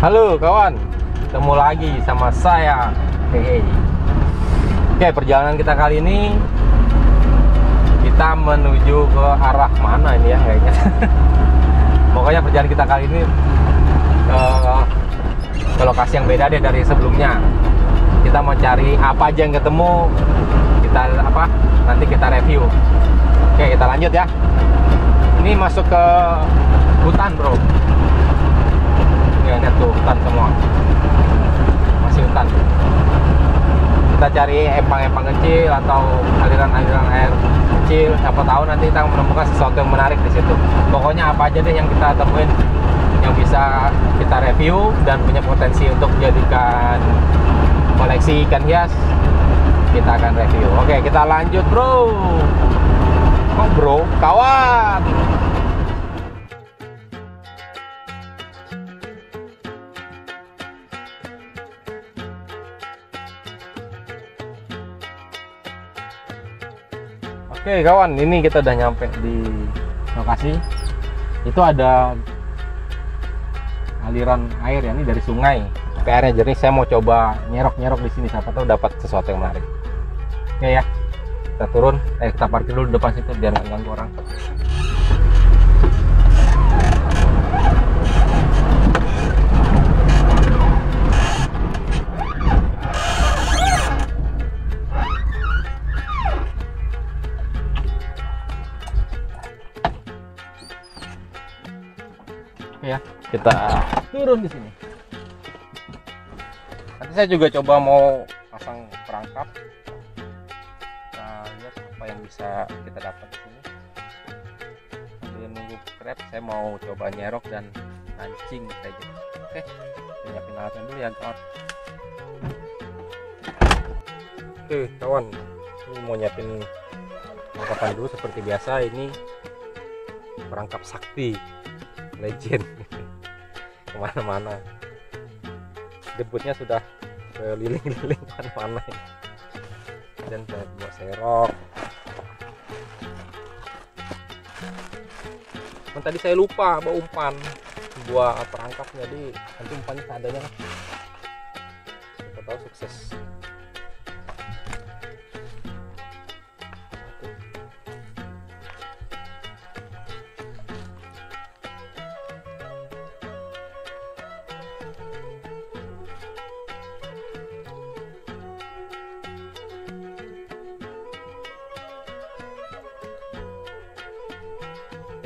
Halo kawan, ketemu lagi sama saya PE. Oke, perjalanan kita kali ini kita menuju ke arah mana ini ya kayaknya. Pokoknya perjalanan kita kali ini ke lokasi yang beda deh dari sebelumnya. Kita mau cari apa aja yang ketemu, kita nanti kita review. Oke, kita lanjut ya. Ini masuk ke hutan, bro. Ya, lihat tuh hutan semua. Masih hutan. Kita cari empang-empang kecil atau aliran-aliran air kecil. Siapa tahu nanti kita menemukan sesuatu yang menarik di situ. Pokoknya apa aja deh yang kita temuin yang bisa kita review dan punya potensi untuk jadikan koleksi ikan hias, kita akan review. Oke, kita lanjut, bro. Oh, bro, kawan. Oke kawan, ini kita udah nyampe di lokasi. Itu ada aliran air ya, ini dari sungai. Airnya jernih, saya mau coba nyerok-nyerok di sini, siapa tahu dapat sesuatu yang menarik. Oke ya, kita turun, kita parkir dulu depan situ biar nggak ganggu orang. Oke ya, kita turun di sini. Nanti saya juga coba mau pasang perangkap. Kita lihat apa yang bisa kita dapat di sini. Sambil nunggu crab, saya mau coba nyerok dan mancing saja. Oke, siapin alatnya dulu ya kawan. Oke kawan, ini mau nyiapin perangkapan dulu seperti biasa. Ini perangkap sakti, legend, kemana-mana. Debutnya sudah keliling-keliling mana-mana ini. Dan saya buat serok. Dan tadi saya lupa bawa umpan, buat perangkap, jadi nanti umpannya seadanya. Kita tahu sukses.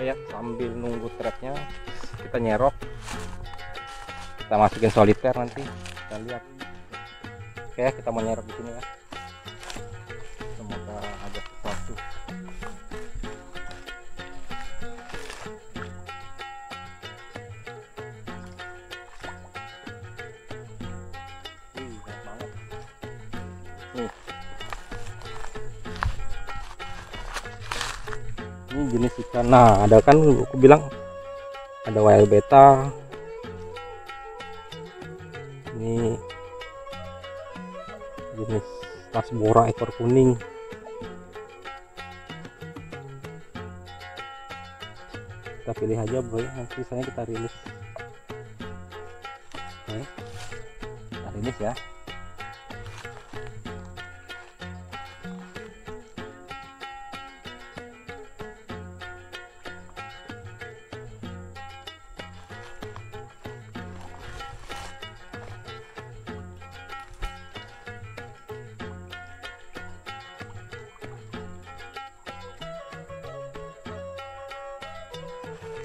Ya, sambil nunggu trapnya kita nyerok, kita masukin soliter nanti kita lihat. Oke, kita mau nyerok di sini ya, semoga ada sesuatu. Enak banget nih. Ini jenis ikan, nah ada kan aku bilang ada wild betta, ini jenis rasbora ekor kuning. Kita pilih aja bro, nanti saya kita rilis. Oke, kita rilis ya.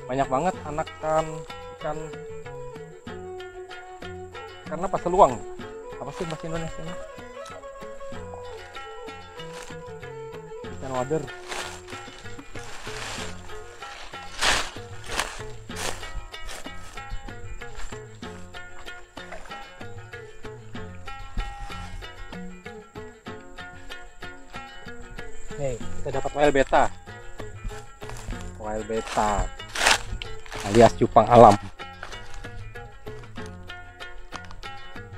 Banyak banget anakan ikan karena pas seluang apa sih bahasa Indonesia ini, ikan wader. Nih kita dapat wild betta alias cupang alam.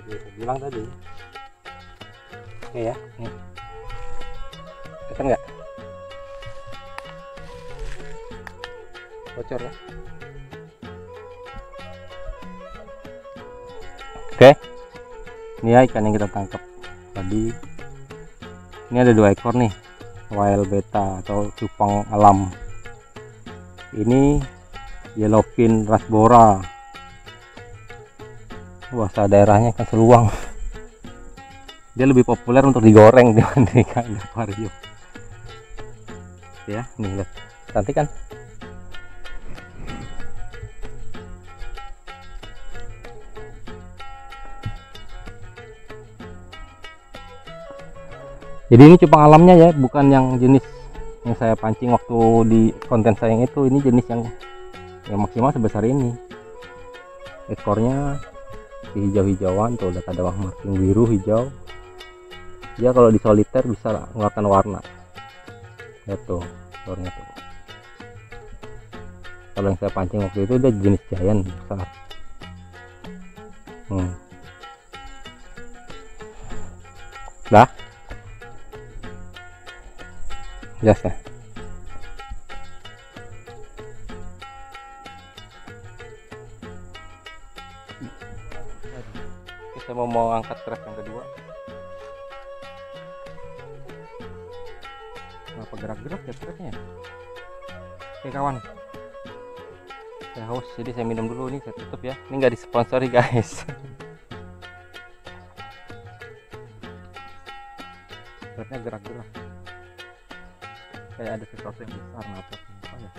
Jadi aku bilang tadi. Oke ya, nih. Kelihatan nggak? Bocor ya. Oke, ini ya ikan yang kita tangkap tadi. Ini ada 2 ekor nih, wild betta atau cupang alam. Ini yellow fin rasbora. Bahasa daerahnya ikan seluang. Dia lebih populer untuk digoreng dibanding ikan pariu. Ya, nih lihat, cantik kan? Jadi ini cupang alamnya ya, bukan yang jenis yang saya pancing waktu di konten saya yang itu. Ini jenis yang maksimal sebesar ini. Ekornya hijau-hijauan tuh, udah ada marking biru hijau. Dia kalau di soliter bisa ngeluarkan warna. Lihat tuh, warnanya tuh. Kalau yang saya pancing waktu itu dia jenis giant besar. Dah. Jelas ya. Oke, saya mau angkat trap yang kedua. Kenapa gerak-gerak ya trapnya? Oke kawan, saya haus, jadi saya minum dulu. Ini saya tutup ya. Ini nggak disponsori guys. Trapnya gerak-gerak. Kayak ada sesuatu yang besar, apa ya?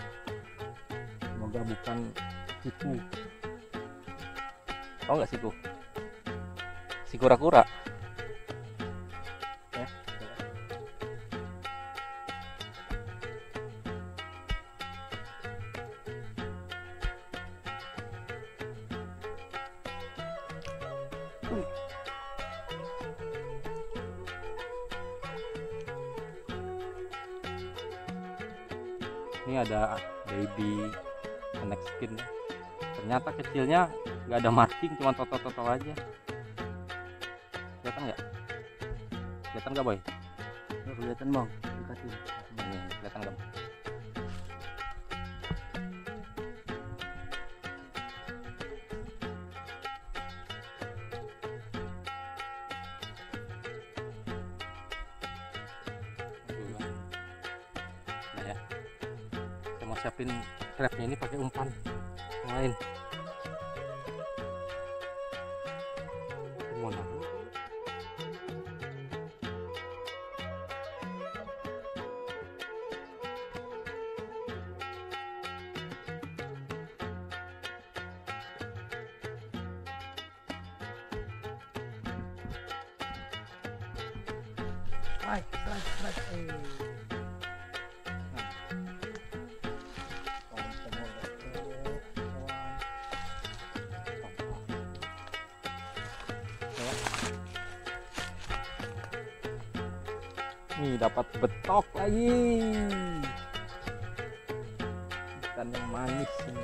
Semoga bukan siku. Tahu nggak siku? Si kura-kura. Ya. Ini ada baby snakeskin. Ternyata kecilnya nggak ada marking, cuma total aja. Kelihatan nggak? Kelihatan nggak boy? Nggak kelihatan bang. Dikasih. Kelihatan nggak? Siapin trapnya ini pakai umpan yang lain. Hai. Nih dapat betok lagi, ikan yang manis ini.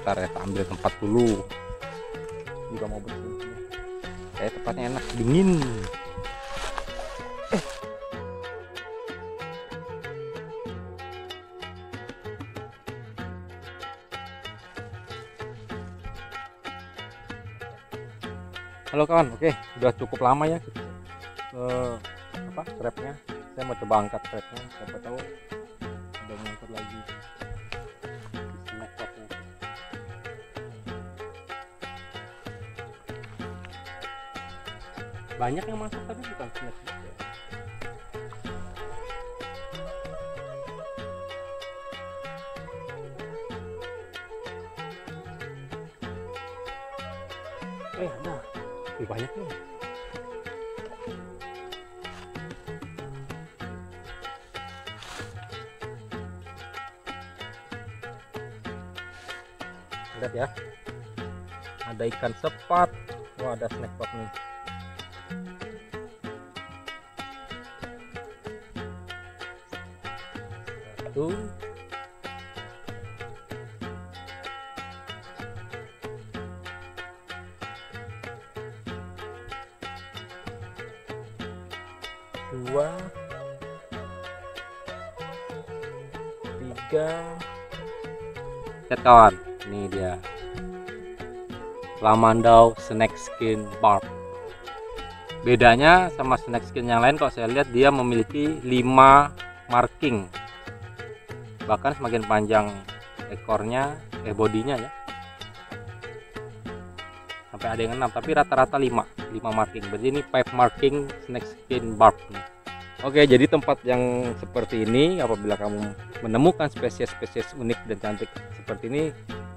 Ntar ya, ambil tempat dulu, juga mau bersih. Kayak tempatnya enak, dingin. Halo kawan, oke, udah cukup lama ya. Trapnya saya mau coba angkat trapnya, siapa tahu ada ngangkut lagi. Banyak yang masuk tapi bukan snack ya. Ada lebih banyak nih. Lihat ya, ada ikan sepat. Wah, ada snack pot nih. Satu, dua, tiga. Lihat kawan, ini dia lamandau snakeskin barb. Bedanya sama snakeskin yang lain, kalau saya lihat dia memiliki 5 marking. Bahkan semakin panjang ekornya, bodinya ya, sampai ada yang 6, tapi rata-rata 5 marking. Berarti ini 5 marking snakeskin barb nih. Oke, jadi tempat yang seperti ini, apabila kamu menemukan spesies-spesies unik dan cantik seperti ini,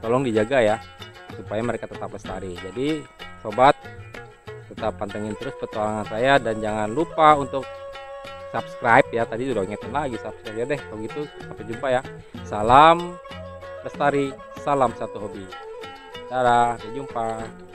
tolong dijaga ya, supaya mereka tetap lestari. Jadi sobat, tetap pantengin terus petualangan saya, dan jangan lupa untuk subscribe ya. Tadi udah ngingetin lagi, subscribe ya deh. Kalau gitu sampai jumpa ya. Salam lestari, salam satu hobi. Dadah, sampai jumpa.